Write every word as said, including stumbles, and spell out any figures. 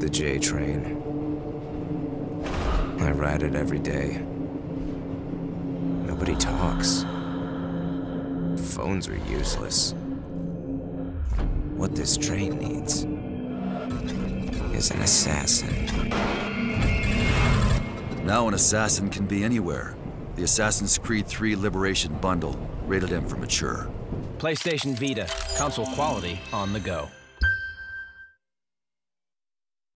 the J train. I ride it every day. Nobody talks. Phones are useless. What this train needs is an assassin. Now an assassin can be anywhere. The Assassin's Creed three Liberation Bundle, rated M for mature. PlayStation Vita, console quality on the go.